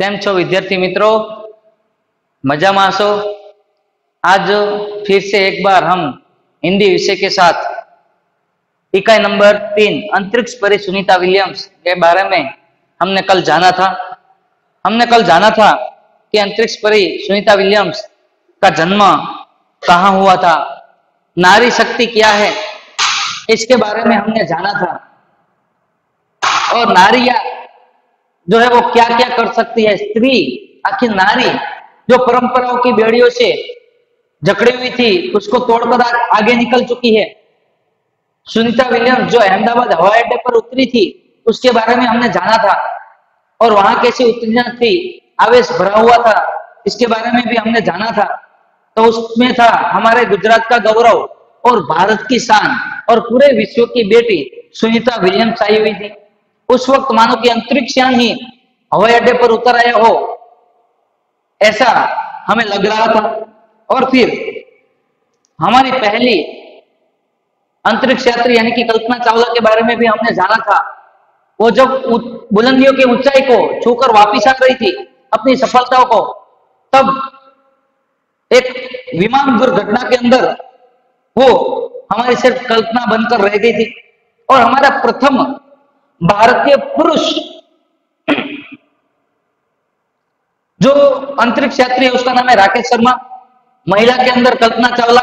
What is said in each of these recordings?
કેમ છો विद्यार्थी मित्रों, मजा में आशो। आज फिर से एक बार हम हिंदी विषय के साथ इकाई नंबर 3 अंतरिक्ष परी सुनीता विलियम्स के बारे में हमने कल जाना था कि अंतरिक्ष परी सुनीता विलियम्स का जन्म कहाँ हुआ था, नारी शक्ति क्या है इसके बारे में हमने जाना था, और नारिया जो है वो क्या क्या कर सकती है। स्त्री, आखिर नारी जो परंपराओं की बेड़ियों से जकड़ी हुई थी उसको तोड़कर आगे निकल चुकी है। सुनीता विलियम्स जो अहमदाबाद हवाई अड्डे पर उतरी थी उसके बारे में हमने जाना था, और वहां कैसी उत्तेजना थी, आवेश भरा हुआ था, इसके बारे में भी हमने जाना था। तो उसमें था हमारे गुजरात का गौरव और भारत की शान, और पूरे विश्व की बेटी सुनीता विलियम्स आई हुई थी। उस वक्त मानो कि अंतरिक्षयान ही हवाई अड्डे पर उतर आया हो, ऐसा हमें लग रहा था। और फिर हमारी पहली अंतरिक्ष यात्री यानी कि कल्पना चावला के बारे में भी हमने जाना था। वो जब बुलंदियों की ऊंचाई को छूकर वापिस आ रही थी अपनी सफलताओं को, तब एक विमान दुर्घटना के अंदर वो हमारी सिर्फ कल्पना बनकर रह गई थी, और हमारा प्रथम भारतीय पुरुष जो अंतरिक्ष यात्री है उसका नाम है राकेश शर्मा। महिला के अंदर कल्पना चावला,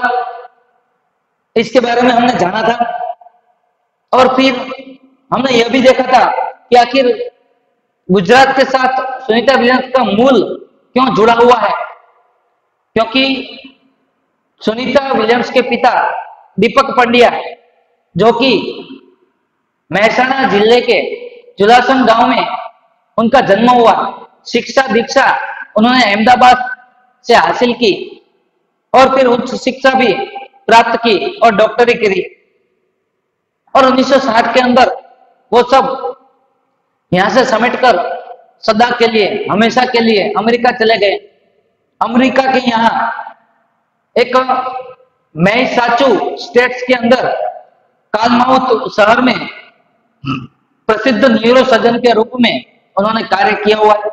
इसके बारे में हमने जाना था। और फिर हमने यह भी देखा था कि आखिर गुजरात के साथ सुनीता विलियम्स का मूल क्यों जुड़ा हुआ है, क्योंकि सुनीता विलियम्स के पिता दीपक पंड्या जो कि महसाणा जिले के जुलासम गांव में उनका जन्म हुआ। शिक्षा दीक्षा उन्होंने अहमदाबाद से हासिल की और फिर उच्च शिक्षा भी प्राप्त की और डॉक्टरी करी, और 1960 के अंदर वो सब यहाँ से समेटकर सदा के लिए हमेशा के लिए अमेरिका चले गए। अमेरिका के यहाँ एक मैसाचु स्टेट्स के अंदर कालमाउथ शहर में प्रसिद्ध न्यूरो सर्जन के रूप में उन्होंने कार्य किया हुआ है,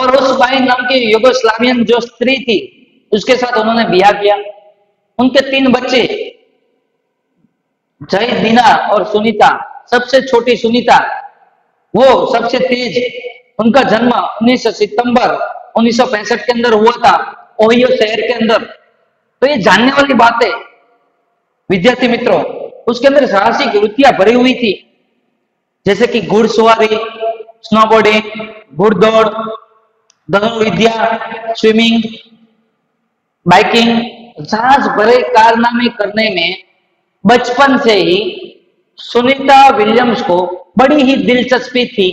और उस वाइन नाम की युगोस्लावियन जो स्त्री थी उसके साथ उन्होंने ब्याह किया। उनके 3 बच्चे जय, दीना और सुनीता। सबसे छोटी सुनीता वो सबसे तेज, उनका जन्म 19 सितंबर 1965 के अंदर हुआ था ओहियो शहर के अंदर। तो ये जानने वाली बातें विद्यार्थी मित्रों, उसके अंदर साहसिक वृत्तियां भरी हुई थी, जैसे कि घुड़सवारी, स्नोबोर्डिंग, घुड़दौड़, धनुर्विद्या, स्विमिंग, बाइकिंग। साहस भरे कारनामे करने में बचपन से ही सुनीता विलियम्स को बड़ी ही दिलचस्पी थी,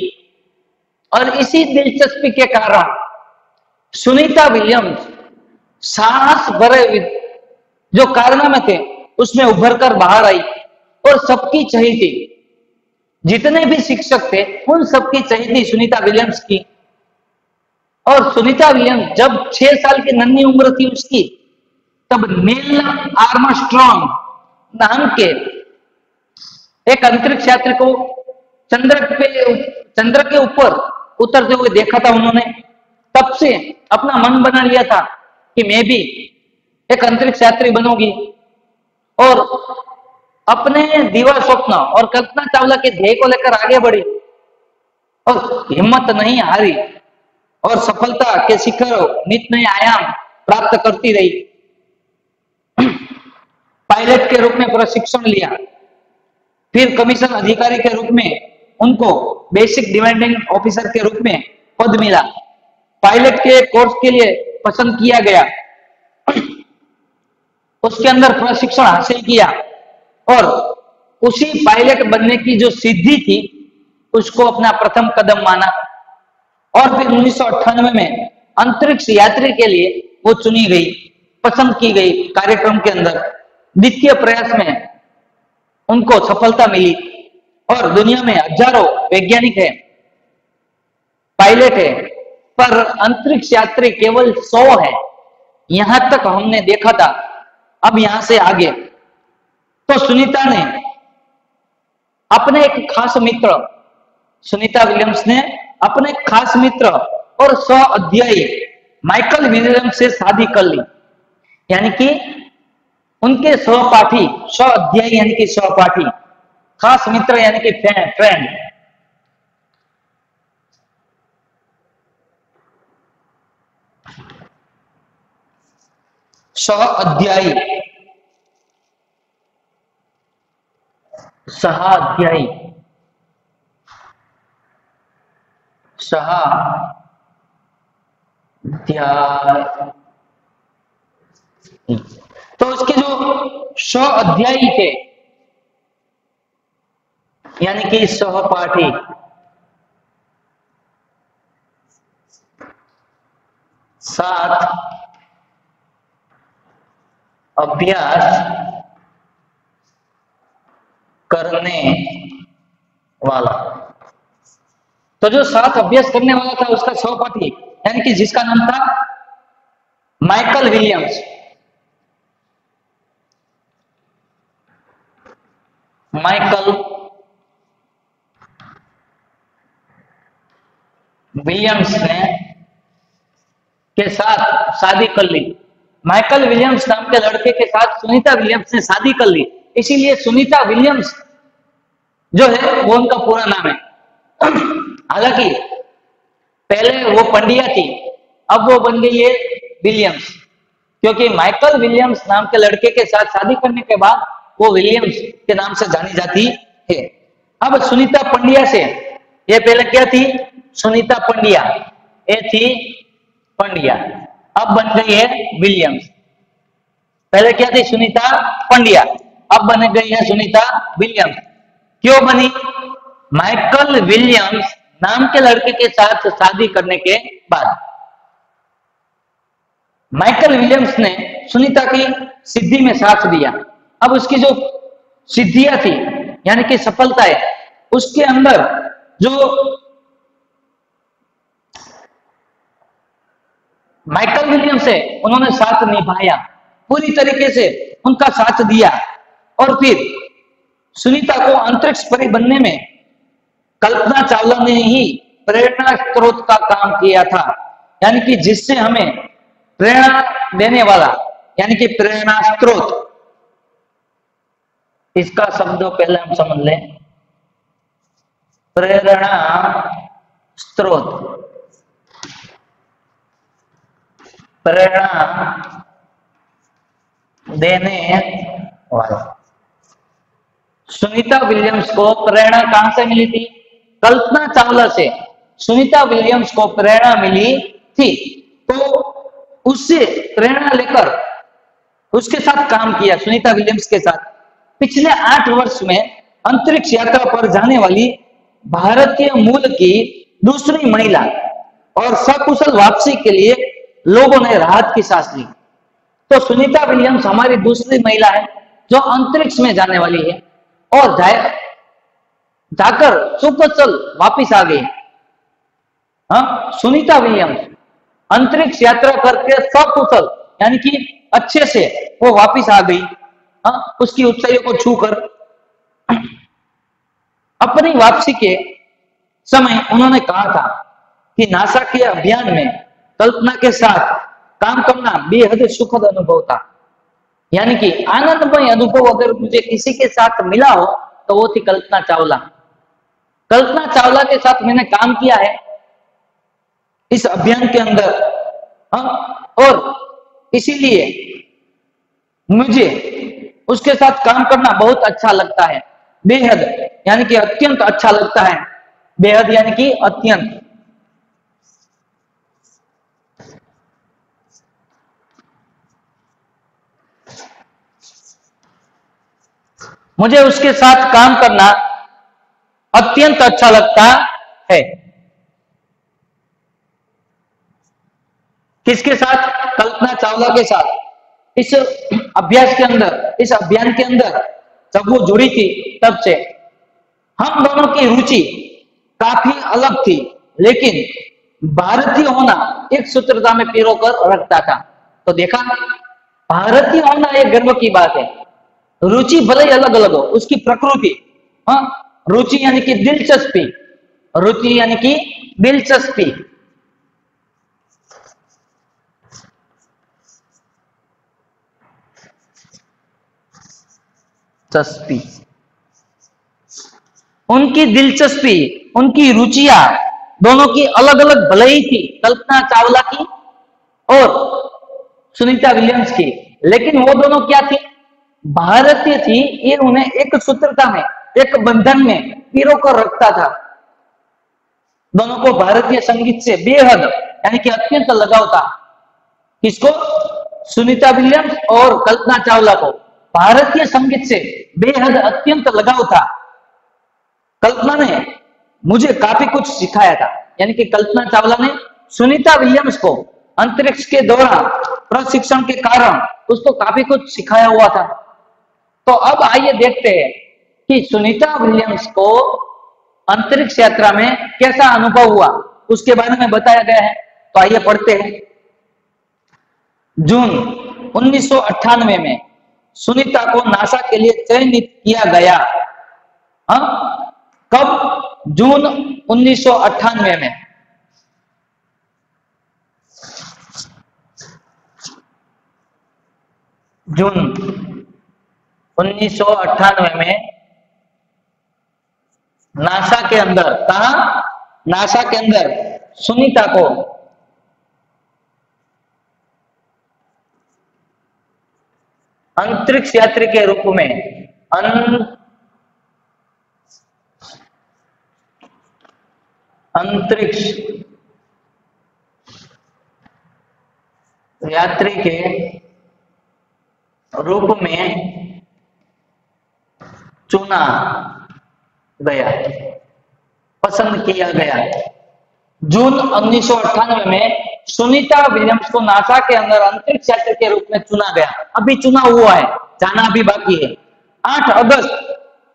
और इसी दिलचस्पी के कारण सुनीता विलियम्स साहस भरे जो कारनामे थे उसमें उभर कर बाहर आई, और सबकी चहेती, जितने भी शिक्षक थे उन सबकी चहेती सुनीता विलियम्स की। और सुनीता विलियम्स जब 6 साल की नन्ही उम्र थी उसकी, तब नील आर्मस्ट्रॉन्ग नाम के एक अंतरिक्ष यात्री को चंद्र के ऊपर उतरते हुए देखा था उन्होंने। तब से अपना मन बना लिया था कि मैं भी एक अंतरिक्ष यात्री बनूंगी, और अपने दीवा स्वप्न और कल्पना चावला के ध्येय को लेकर आगे बढ़ी, और हिम्मत नहीं हारी, और सफलता के शिखर नित नए आयाम प्राप्त करती रही। पायलट के रूप में प्रशिक्षण लिया, फिर कमीशन अधिकारी के रूप में उनको बेसिक डिमांडिंग ऑफिसर के रूप में पद मिला। पायलट के कोर्स के लिए पसंद किया गया, उसके अंदर प्रशिक्षण हासिल किया, और उसी पायलट बनने की जो सिद्धि थी उसको अपना प्रथम कदम माना, और फिर 1998 में अंतरिक्ष यात्री के लिए वो चुनी गई, पसंद की गई। कार्यक्रम के अंदर द्वितीय प्रयास में उनको सफलता मिली, और दुनिया में हजारों वैज्ञानिक है, पायलट है, पर अंतरिक्ष यात्री केवल 100 है, यहां तक हमने देखा था। अब यहां से आगे तो सुनीता ने अपने एक खास मित्र सुनीता विलियम्स ने अपने खास मित्र और सह अध्यायी माइकल विलियम से शादी कर ली, यानी कि उनके सहपाठी, सह अध्यायी यानी कि सहपाठी, खास मित्र यानी कि फ्रेंड। सह अध्यायी, सहाध्यायी, सहाध्यायी। तो उसके जो सहाध्यायी थे यानी कि सहपाठी, साथ अभ्यास करने वाला। तो जो साथ अभ्यास करने वाला था उसका सहपाठी यानी कि जिसका नाम था माइकल विलियम्स, ने के साथ शादी कर ली। माइकल विलियम्स नाम के लड़के के साथ सुनीता विलियम्स ने शादी कर ली, इसीलिए सुनीता विलियम्स जो है वो उनका पूरा नाम है। हालांकि पहले वो पंडिया थी, अब वो बन गई है विलियम्स, क्योंकि माइकल विलियम्स नाम के लड़के के साथ शादी करने के बाद वो विलियम्स के नाम से जानी जाती है। अब सुनीता पंडिया से, ये पहले क्या थी सुनीता पंडिया, ये थी पंडिया, अब बन गई है विलियम्स। पहले क्या थी सुनीता पंडिया, अब बन गई है सुनीता विलियम्स। क्यों बनी? माइकल विलियम्स नाम के लड़के के साथ शादी करने के बाद माइकल विलियम्स ने सुनीता की सिद्धि में साथ दिया। अब उसकी जो सिद्धियां थी यानी कि सफलता है, उसके अंदर जो माइकल विलियम्स है उन्होंने साथ निभाया, पूरी तरीके से उनका साथ दिया, और फिर सुनीता को अंतरिक्ष परी बनने में कल्पना चावला ने ही प्रेरणा स्रोत का काम किया था, यानी कि जिससे हमें प्रेरणा देने वाला यानी कि प्रेरणा स्रोत, इसका शब्द पहले हम समझ लें, प्रेरणा स्रोत, प्रेरणा देने वाला। सुनीता विलियम्स को प्रेरणा कहां से मिली थी? कल्पना चावला से सुनीता विलियम्स को प्रेरणा मिली थी, तो उससे प्रेरणा लेकर उसके साथ काम किया। सुनीता विलियम्स के साथ पिछले 8 वर्ष में अंतरिक्ष यात्रा पर जाने वाली भारतीय मूल की दूसरी महिला और सकुशल वापसी के लिए लोगों ने राहत की सांस ली। तो सुनीता विलियम्स हमारी दूसरी महिला है जो अंतरिक्ष में जाने वाली है और जाकर सुकुशल वापिस आ गई। हाँ, सुनीता विलियम्स अंतरिक्ष यात्रा करके सकुशल यानी कि अच्छे से वो वापिस आ गई, हाँ, उसकी ऊंचाइयों को छूकर। अपनी वापसी के समय उन्होंने कहा था कि नासा के अभियान में कल्पना के साथ काम करना बेहद सुखद अनुभव था, यानी कि आनंदमय अनुभव अगर मुझे किसी के साथ मिला हो तो वो थी कल्पना चावला। कल्पना चावला के साथ मैंने काम किया है इस अभियान के अंदर, हाँ, और इसीलिए मुझे उसके साथ काम करना बहुत अच्छा लगता है, बेहद यानी कि अत्यंत अच्छा लगता है, बेहद यानी कि अत्यंत। मुझे उसके साथ काम करना अत्यंत अच्छा लगता है। किसके साथ? कल्पना चावला के साथ। इस अभ्यास के अंदर, इस अभियान के अंदर जब वो जुड़ी थी तब से हम दोनों की रुचि काफी अलग थी, लेकिन भारतीय होना एक सूत्रता में पिरोकर रखता था। तो देखा, भारतीय होना एक गर्व की बात है। रुचि भले ही अलग अलग हो, उसकी प्रकृति, हाँ, रुचि यानी कि दिलचस्पी, रुचि यानी कि दिलचस्पी। चस्पी उनकी दिलचस्पी, उनकी रुचियां दोनों की अलग अलग भले ही थी, कल्पना चावला की और सुनीता विलियम्स की, लेकिन वो दोनों क्या थी, भारतीय थी। ये उन्हें एक सूत्रता में, एक बंधन में पीरो को रखता था। दोनों को भारतीय संगीत से बेहद यानी कि अत्यंत लगाव था। किसको? सुनीता विलियम्स और कल्पना चावला को भारतीय संगीत से बेहद अत्यंत लगाव था। कल्पना ने मुझे काफी कुछ सिखाया था, यानी कि कल्पना चावला ने सुनीता विलियम्स को अंतरिक्ष के दौरान प्रशिक्षण के कारण उसको काफी कुछ सिखाया हुआ था। तो अब आइए देखते हैं कि सुनीता विलियम्स को अंतरिक्ष यात्रा में कैसा अनुभव हुआ, उसके बारे में बताया गया है। तो आइए पढ़ते हैं। जून 1998 में सुनीता को नासा के लिए चयनित किया गया। हाँ? कब? जून 1998 में। जून 1998 में नासा के अंदर, कहा नासा के अंदर सुनीता को अंतरिक्ष यात्री के रूप में अंतरिक्ष यात्री के रूप में चुना गया, पसंद किया गया। जून 1998 में सुनीता विलियम्स को नासा के अंदर अंतरिक्ष यात्री के रूप में चुना गया। अभी चुना हुआ है, जाना अभी बाकी है। 8 अगस्त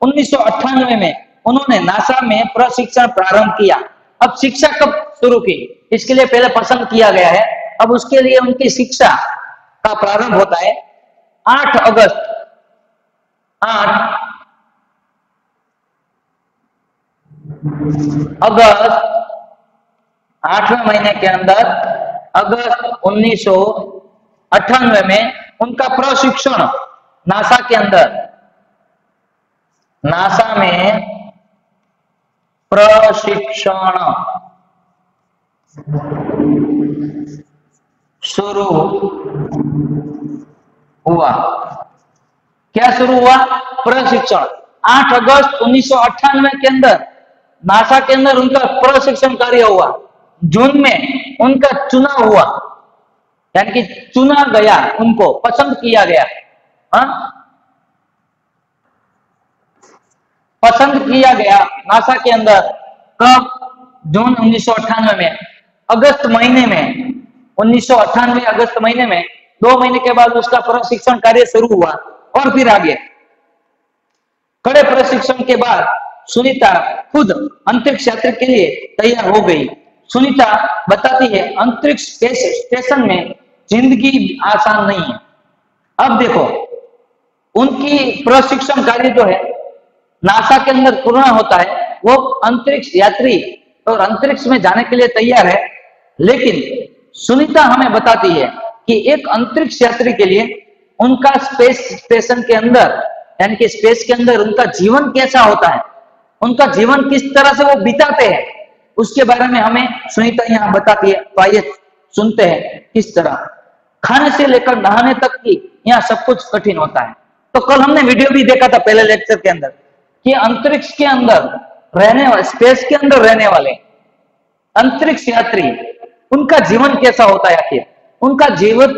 1998 में उन्होंने नासा में प्रशिक्षण प्रारंभ किया। अब शिक्षा कब शुरू की, इसके लिए पहले पसंद किया गया है, अब उसके लिए उनकी शिक्षा का प्रारंभ होता है। 8 अगस्त, आठवें महीने के अंदर अगस्त 1998 में उनका प्रशिक्षण नासा के अंदर, नासा में प्रशिक्षण शुरू हुआ। क्या शुरू हुआ? प्रशिक्षण। 8 अगस्त 1998 के अंदर नासा के अंदर उनका प्रशिक्षण कार्य हुआ। जून में उनका चुना हुआ, यानी कि चुना गया, उनको पसंद किया गया। हाँ? पसंद किया गया नासा के अंदर। कब? जून 1998 में। अगस्त महीने में 1998 अगस्त महीने में 2 महीने के बाद उसका प्रशिक्षण कार्य शुरू हुआ और फिर आगे कड़े प्रशिक्षण के बाद सुनीता खुद अंतरिक्ष यात्रा के लिए तैयार हो गई। सुनीता बताती है, अंतरिक्ष स्टेशन में जिंदगी आसान नहीं है। अब देखो, उनकी प्रशिक्षण कार्य जो है नासा के अंदर पूर्ण होता है, वो अंतरिक्ष यात्री और अंतरिक्ष में जाने के लिए तैयार है, लेकिन सुनीता हमें बताती है कि एक अंतरिक्ष यात्री के लिए उनका स्पेस स्टेशन के अंदर, यानी कि स्पेस के अंदर उनका जीवन कैसा होता है, उनका जीवन किस तरह से वो बिताते हैं, उसके बारे में हमें सुनीता यहाँ बताती है। तो आइए सुनते हैं किस तरह। खाने से लेकर नहाने तक की यहाँ सब कुछ कठिन होता है। तो कल हमने वीडियो भी देखा था पहले लेक्चर के अंदर कि अंतरिक्ष के अंदर रहने वाले, स्पेस के अंदर रहने वाले अंतरिक्ष यात्री, उनका जीवन कैसा होता है। आखिर उनका जीवन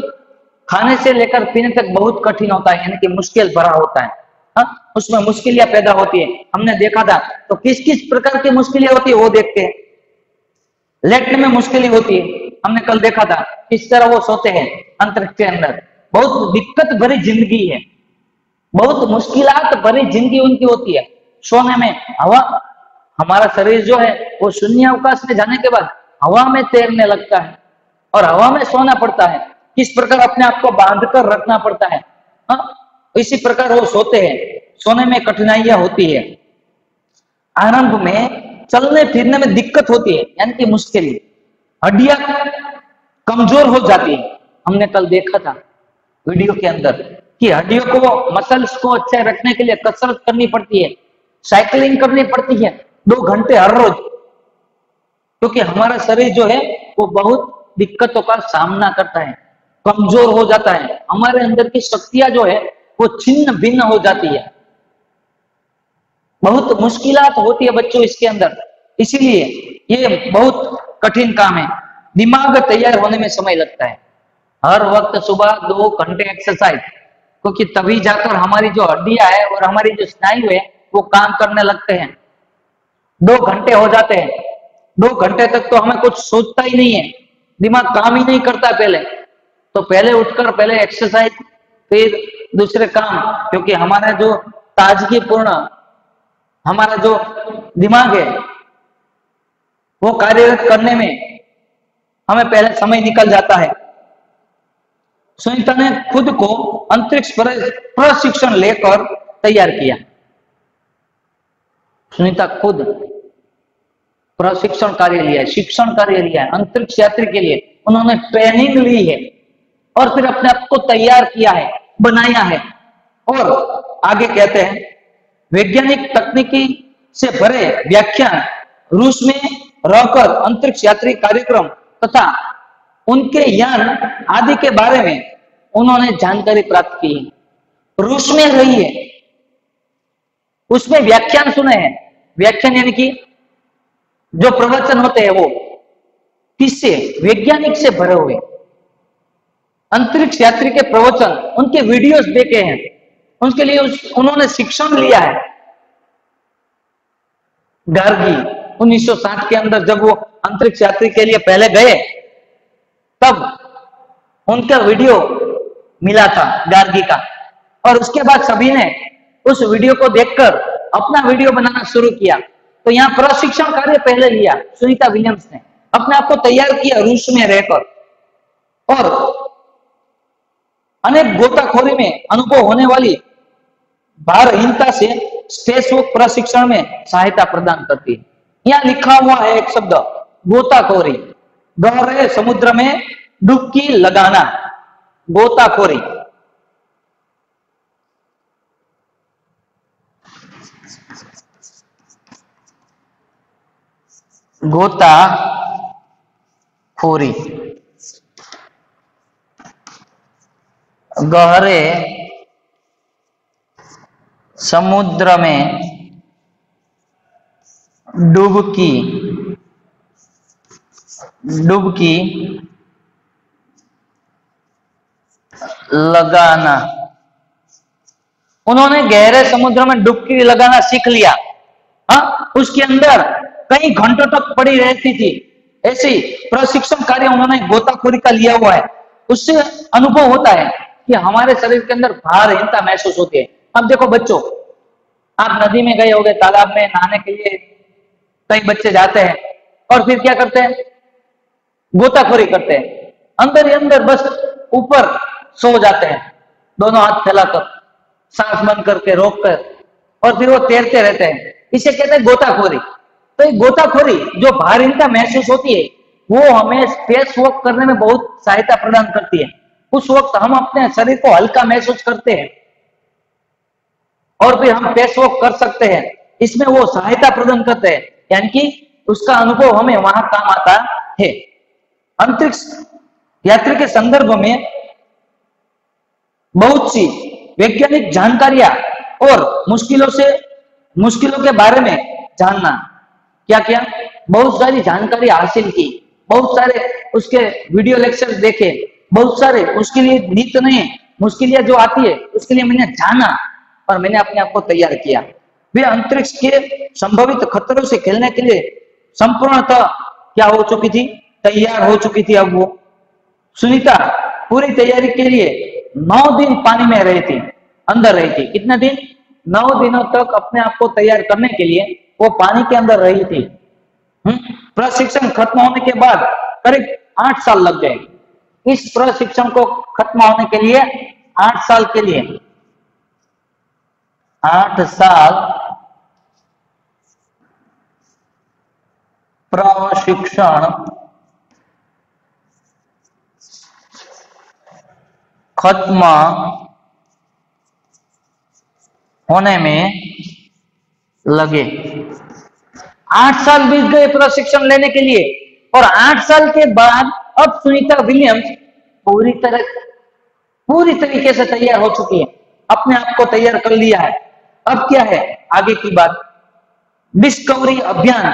खाने से लेकर पीने तक बहुत कठिन होता है, यानी कि मुश्किल भरा होता है। हाँ? उसमें मुश्किलें पैदा होती है, हमने देखा था। तो किस किस प्रकार की मुश्किलें होती है वो देखते हैं। लेटने में मुश्किलें होती है, हमने कल देखा था किस तरह वो सोते हैं अंतरिक्ष के अंदर। बहुत दिक्कत भरी जिंदगी है, बहुत मुश्किलात भरी जिंदगी उनकी होती है। सोने में हवा, हमारा शरीर जो है वो शून्य अवकाश में जाने के बाद हवा में तैरने लगता है और हवा में सोना पड़ता है। किस प्रकार अपने आप को बांध कर रखना पड़ता है। हाँ? इसी प्रकार वो सोते हैं, सोने में कठिनाइयां होती है। आरंभ में चलने फिरने में दिक्कत होती है, यानी कि मुश्किल, हड्डियां कमजोर हो जाती है। हमने कल देखा था वीडियो के अंदर कि हड्डियों को, मसल्स को अच्छा रखने के लिए कसरत करनी पड़ती है, साइकिलिंग करनी पड़ती है 2 घंटे हर रोज, क्योंकि हमारा शरीर जो है वो बहुत दिक्कतों का सामना करता है, कमजोर हो जाता है, हमारे अंदर की शक्तियां जो है वो छिन्न भिन्न हो जाती है, बहुत मुश्किलात होती है बच्चों इसके अंदर। इसीलिए ये बहुत कठिन काम है, दिमाग तैयार होने में समय लगता है। हर वक्त सुबह 2 घंटे एक्सरसाइज, क्योंकि तभी जाकर हमारी जो हड्डियां है और हमारी जो स्नायु है वो काम करने लगते हैं। 2 घंटे हो जाते हैं, 2 घंटे तक तो हमें कुछ सोचता ही नहीं है, दिमाग काम ही नहीं करता पहले तो। पहले उठकर पहले एक्सरसाइज, फिर दूसरे काम, क्योंकि हमारा जो ताजगी पूर्ण हमारा जो दिमाग है वो कार्यरत करने में हमें पहले समय निकल जाता है। सुनीता ने खुद को अंतरिक्ष प्रशिक्षण लेकर तैयार किया। सुनीता खुद प्रशिक्षण कार्य लिया है, शिक्षण कार्य लिया है अंतरिक्ष यात्री के लिए, उन्होंने ट्रेनिंग ली है और फिर अपने आप को तैयार किया है, बनाया है। और आगे कहते हैं, वैज्ञानिक तकनीकी से भरे व्याख्यान, रूस में रहकर अंतरिक्ष यात्री कार्यक्रम तथा उनके यान आदि के बारे में उन्होंने जानकारी प्राप्त की है। रूस में रही है, उसमें व्याख्यान सुने हैं। व्याख्यान यानी कि जो प्रवचन होते हैं, वो किससे, वैज्ञानिक से भरे हुए अंतरिक्ष यात्री के प्रवचन, उनके वीडियोस देखे हैं, उनके लिए उन्होंने शिक्षण लिया है। गार्गी 1960 के अंदर जब वो अंतरिक्ष यात्री के लिए पहले गए तब उनका वीडियो मिला था गार्गी का, और उसके बाद सभी ने उस वीडियो को देखकर अपना वीडियो बनाना शुरू किया। तो यहाँ प्रशिक्षण कार्य पहले लिया सुनीता विलियम्स ने, अपने आप को तैयार किया रूस में रहकर, और अनेक गोताखोरी में अनुभव होने वाली भारहीनता से स्पेस वॉक प्रशिक्षण में सहायता प्रदान करती है। यहाँ लिखा हुआ है एक शब्द, गोताखोरी, गहरे समुद्र में डुबकी लगाना, गोताखोरी। गोता खोरी, गहरे समुद्र में डुबकी लगाना। उन्होंने गहरे समुद्र में डुबकी लगाना सीख लिया। हाँ, उसके अंदर कई घंटों तक पड़ी रहती थी। ऐसी प्रशिक्षण कार्य उन्होंने गोताखोरी का लिया हुआ है। उससे अनुभव होता है कि हमारे शरीर के अंदर भारहीनता महसूस होती है। अब देखो बच्चों, आप नदी में गए होंगे, तालाब में नहाने के लिए कई बच्चे जाते हैं और फिर क्या करते हैं, गोताखोरी करते हैं, अंदर ही अंदर बस ऊपर सो जाते हैं, दोनों हाथ फैलाकर, सांस बंद करके रोक कर, और फिर वो तैरते रहते हैं। इसे कहते हैं गोताखोरी। तो ये गोताखोरी जो भारहीनता महसूस होती है वो हमें स्पेस वॉक करने में बहुत सहायता प्रदान करती है। उस वक्त हम अपने शरीर को हल्का महसूस करते हैं और फिर हम स्पेस वॉक कर सकते हैं। इसमें वो सहायता प्रदान करते हैं, यानी कि उसका अनुभव हमें वहां काम आता है। अंतरिक्ष यात्री के संदर्भ में बहुत सी वैज्ञानिक जानकारियां और मुश्किलों के बारे में जानना, क्या क्या बहुत सारी जानकारी हासिल की, बहुत सारे उसके वीडियो लेक्चर देखे, बहुत सारे उसके लिए नीत नहीं मुश्किलें जो आती है उसके लिए मैंने जाना और मैंने अपने आप को तैयार किया। वे अंतरिक्ष के संभावित खतरों से खेलने के लिए संपूर्णतः क्या हो चुकी थी, तैयार हो चुकी थी। अब वो सुनीता पूरी तैयारी के लिए 9 दिन पानी में रही थी, अंदर रही थी। कितने दिन, 9 दिनों तक अपने आप को तैयार करने के लिए वो पानी के अंदर रही थी। प्रशिक्षण खत्म होने के बाद करीब 8 साल लग गए इस प्रशिक्षण को खत्म होने के लिए। 8 साल के लिए, 8 साल प्रशिक्षण खत्म होने में लगे। 8 साल बीत गए प्रशिक्षण लेने के लिए, और 8 साल के बाद अब सुनीता विलियम्स पूरी तरीके से तैयार हो चुकी है, अपने आप को तैयार कर लिया है। अब क्या है आगे की बात? डिस्कवरी अभियान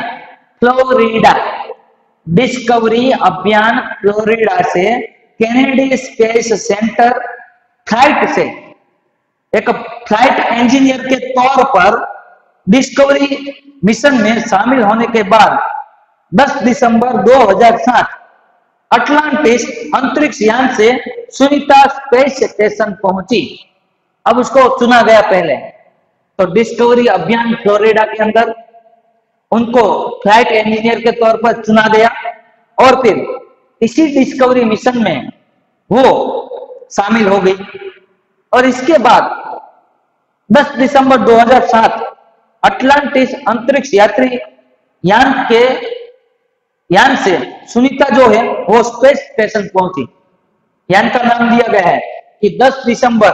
फ्लोरिडा, डिस्कवरी अभियान फ्लोरिडा से कैनेडी स्पेस सेंटर फ्लाइट से एक फ्लाइट इंजीनियर के तौर पर डिस्कवरी मिशन में शामिल होने के बाद 10 दिसंबर 2007 अटलांटिस अंतरिक्ष यान से सुनीता स्पेस स्टेशन पहुंची। अब उसको चुना गया पहले, तो डिस्कवरी अभियान फ्लोरिडा के अंदर उनको फ्लाइट इंजीनियर के तौर पर चुना गया, और फिर इसी डिस्कवरी मिशन में वो शामिल हो गई। और इसके बाद 10 दिसंबर 2007 अटलांटिस अंतरिक्ष यात्री यान से सुनीता जो है वो स्पेस स्टेशन पहुंची। यान का नाम दिया गया है कि 10 दिसंबर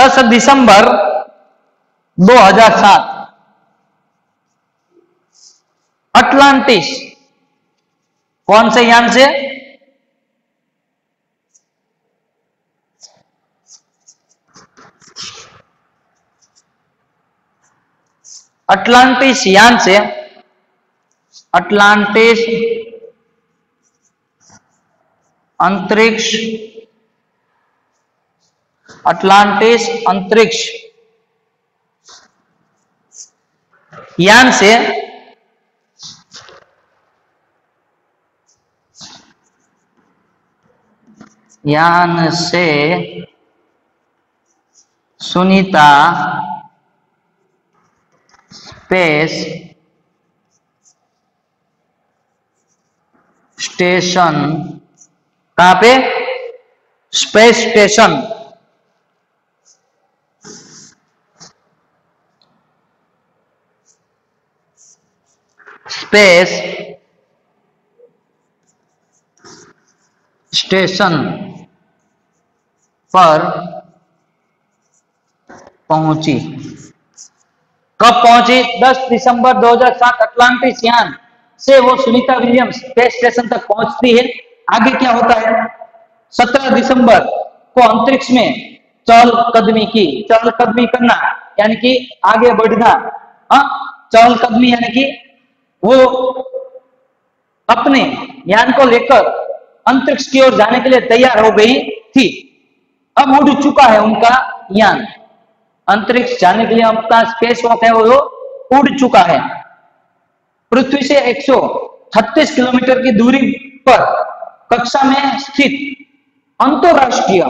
10 दिसंबर 2007 अटलांटिस कौन से यान से? अटलांटिस यान से, अटलांटिस अंतरिक्ष, अटलांटिस अंतरिक्ष यान से सुनीता स्पेस स्टेशन, कहां पे? स्पेस स्टेशन पर पहुंची। कब पहुंची? 10 दिसंबर 2007 अटलांटिस यान से वो सुनीता विलियम्स स्पेस स्टेशन तक पहुंचती है। आगे क्या होता है? 17 दिसंबर को अंतरिक्ष में चहलकदमी करना यानी कि आगे बढ़ना। चहलकदमी यानी कि वो अपने यान को लेकर अंतरिक्ष की ओर जाने के लिए तैयार हो गई थी। अब उड़ चुका है उनका यान, अंतरिक्ष जाने के लिए अपना स्पेस वॉक है वो उड़ चुका है। पृथ्वी से 136 किलोमीटर की दूरी पर कक्षा में स्थित अंतरराष्ट्रीय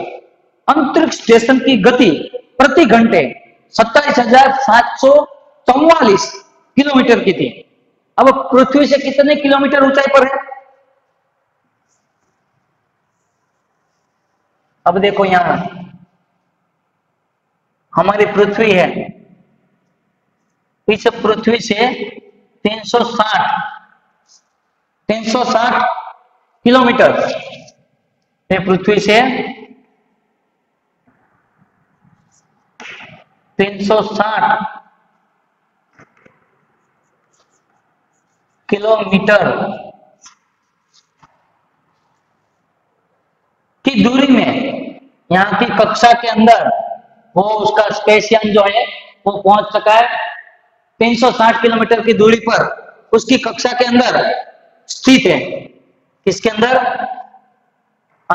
अंतरिक्ष स्टेशन की गति प्रति घंटे 27,744 किलोमीटर की थी। अब पृथ्वी से कितने किलोमीटर ऊंचाई पर है? अब देखो, यहां हमारी पृथ्वी है, इस पृथ्वी से 360 किलोमीटर, पृथ्वी से 360 किलोमीटर की दूरी में यहाँ की कक्षा के अंदर वो उसका स्पेस यान जो है वो पहुंच सका है। 360 किलोमीटर की दूरी पर उसकी कक्षा के अंदर स्थित है। इसके अंदर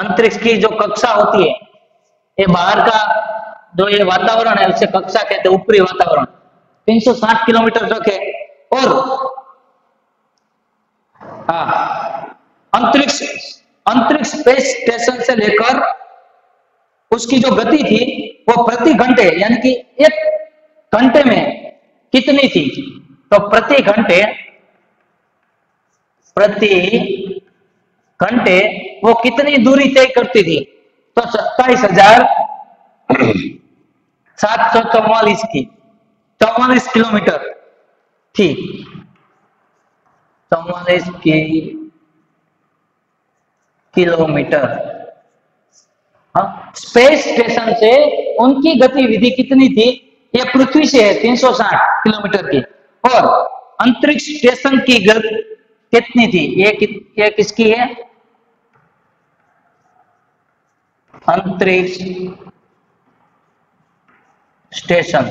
अंतरिक्ष की जो कक्षा होती है, ये बाहर का जो ये वातावरण है उसे कक्षा कहते हैं, ऊपरी वातावरण। 360 किलोमीटर तक है, और अंतरिक्ष स्पेस स्टेशन से लेकर उसकी जो गति थी वो प्रति घंटे यानी कि 1 घंटे में कितनी थी? तो प्रति घंटे वो कितनी दूरी तय करती थी? तो 27,000 744 की 44 किलोमीटर थी, 44 किलोमीटर। हाँ, स्पेस स्टेशन से उनकी गतिविधि कितनी थी? ये पृथ्वी से है 360 किलोमीटर की, और अंतरिक्ष स्टेशन की गति कितनी थी? ये किसकी है? अंतरिक्ष स्टेशन।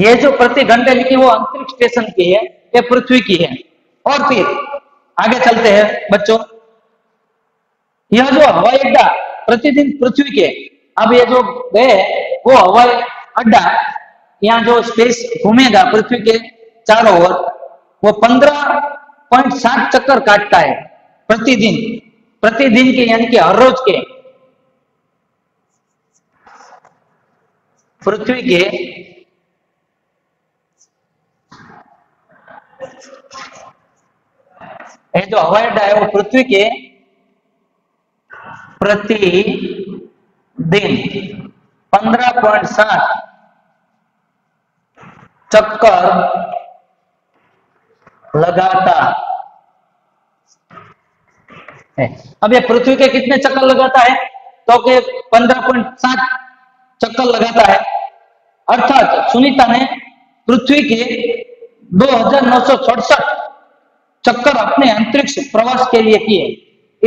ये जो प्रति घंटे लिखी वो अंतरिक्ष स्टेशन की है, ये पृथ्वी की है। और फिर आगे चलते हैं बच्चों, यह जो हवाई अड्डा प्रतिदिन पृथ्वी के, अब ये जो गए वो हवाई अड्डा यहाँ जो स्पेस घूमेगा पृथ्वी के चारों ओर, वो 15.7 चक्कर काटता है प्रतिदिन, प्रतिदिन के यानी कि हर रोज के। पृथ्वी के ये जो हवाई अड्डा है वो पृथ्वी के प्रति दिन 15.7 चक्कर लगाता है। अब ये पृथ्वी के कितने चक्कर लगाता है? तो के 15.7 चक्कर लगाता है। अर्थात सुनीता ने पृथ्वी के 2967 चक्कर अपने अंतरिक्ष प्रवास के लिए किए।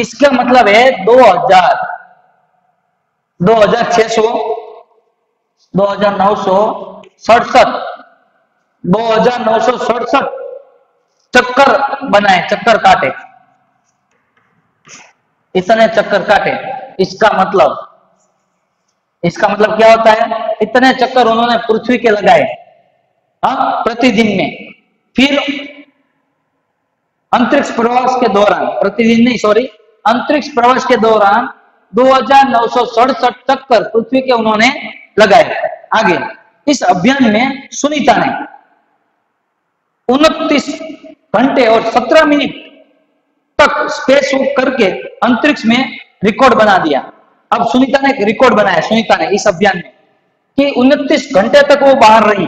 इसका मतलब है 2967 चक्कर बनाए, चक्कर काटे, इतने चक्कर काटे। इसका मतलब क्या होता है? इतने चक्कर उन्होंने पृथ्वी के लगाए प्रतिदिन में। फिर अंतरिक्ष प्रवास के दौरान, प्रतिदिन नहीं सॉरी, अंतरिक्ष प्रवास के दौरान 2967 चक्कर पृथ्वी के उन्होंने लगाए। आगे इस अभियान में सुनीता ने 29 घंटे और 17 मिनट तक स्पेस वॉक करके अंतरिक्ष में रिकॉर्ड बना दिया। अब सुनीता ने एक रिकॉर्ड बनाया, सुनीता ने इस अभियान में कि 29 घंटे तक वो बाहर रही,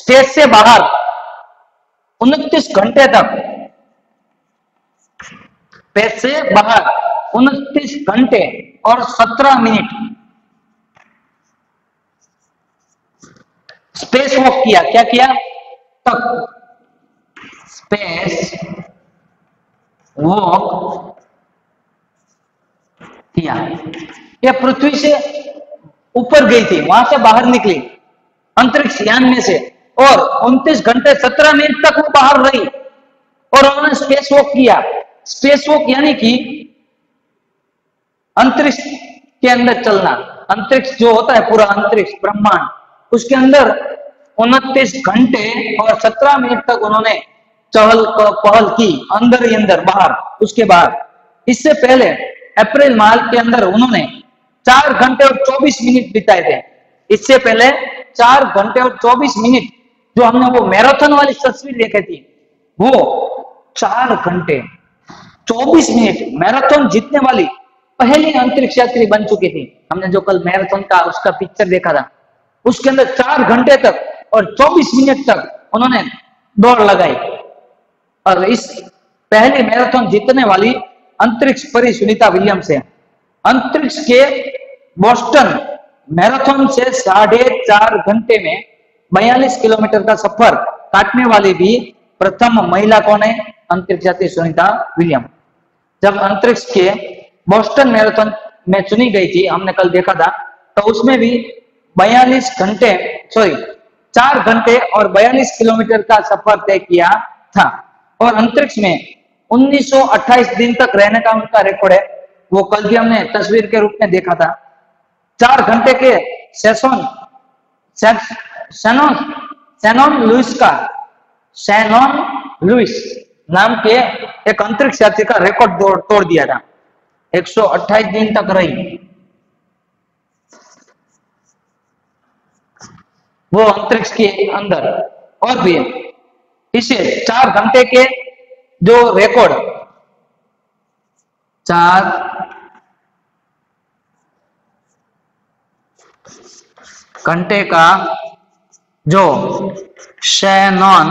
स्पेस से बाहर 29 घंटे तक, स्पेस से बाहर 29 घंटे और 17 मिनट स्पेस वॉक किया। क्या किया? तक स्पेस वॉक किया। यह पृथ्वी से ऊपर गई थी, वहां से बाहर निकली अंतरिक्ष यान में से, और 29 घंटे 17 मिनट तक वो बाहर रही और उन्होंने स्पेस वॉक किया। स्पेस वॉक यानी कि अंतरिक्ष के अंदर चलना। अंतरिक्ष जो होता है पूरा अंतरिक्ष ब्रह्मांड, उसके अंदर 29 घंटे और 17 मिनट तक उन्होंने चहल पहल की, अंदर ही अंदर, बाहर उसके बाहर। इससे पहले अप्रैल माह के अंदर उन्होंने 4 घंटे और 24 मिनट बिताए थे। इससे पहले 4 घंटे और 24 मिनट जो हमने वो मैराथन वाली तस्वीर देखी थी, वो 4 घंटे 24 मिनट मैराथन जीतने वाली पहली अंतरिक्ष यात्री बन चुकी थी। हमने जो कल मैराथन का उसका पिक्चर देखा था, उसके अंदर 4 घंटे और 24 मिनट तक उन्होंने दौड़ लगाई, और इस पहली मैराथन जीतने वाली अंतरिक्ष परी सुनीता विलियम्स है। अंतरिक्ष के बोस्टन मैराथन से 4.5 घंटे में 42 किलोमीटर का सफर काटने वाली भी प्रथम महिला कौन है? अंतरिक्ष यात्री सुनीता विलियम। जब अंतरिक्ष के बोस्टन मैराथन में चुनी गई थी, हमने कल देखा था, तो उसमें भी 4 घंटे और 42 किलोमीटर का सफर तय किया था, और अंतरिक्ष में 1928 दिन तक रहने का उनका रिकॉर्ड है। वो कल भी हमने तस्वीर के रूप में देखा था। 4 घंटे के सैनोन लुइस नाम के एक अंतरिक्ष यात्री का रिकॉर्ड तोड़ दिया था। 128 दिन तक रही वो अंतरिक्ष के अंदर, और भी इसे 4 घंटे के जो रिकॉर्ड 4 घंटे का जो शेनॉन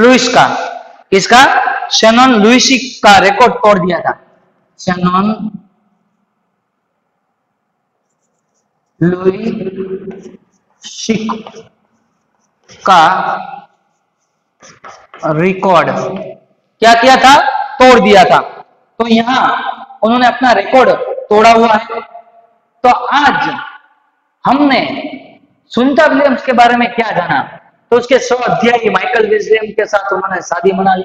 लुइस का, किसका, शेनॉन लुइस का रिकॉर्ड तोड़ दिया था। शेनॉन लुइस का रिकॉर्ड क्या किया था, तोड़ दिया था। तो यहां उन्होंने अपना रिकॉर्ड तोड़ा हुआ है। तो आज हमने सुनीता विलियम्स के बारे में क्या जाना, तो उसके 100 अध्यायी माइकल विलियम्स के साथ उन्होंने शादी मना ली।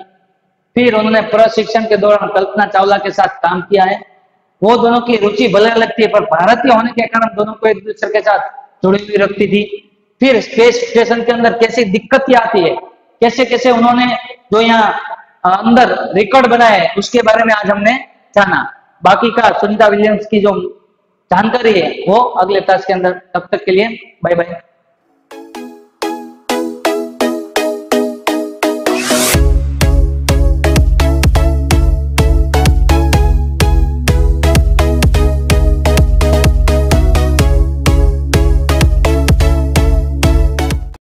फिर उन्होंने प्रशिक्षण के दौरान कल्पना चावला के साथ काम किया है। वो दोनों की रुचि भले लगती है पर भारतीय होने के कारण दोनों को एक दूसरे के साथ जुड़ी हुई रखती थी। फिर स्पेस स्टेशन के अंदर कैसी दिक्कतें आती है, कैसे कैसे उन्होंने जो यहाँ अंदर रिकॉर्ड बनाए है उसके बारे में आज हमने जाना। बाकी का सुनीता विलियम्स की जो जानकारी है वो अगले क्लास के अंदर। तब तक के लिए बाय बाय।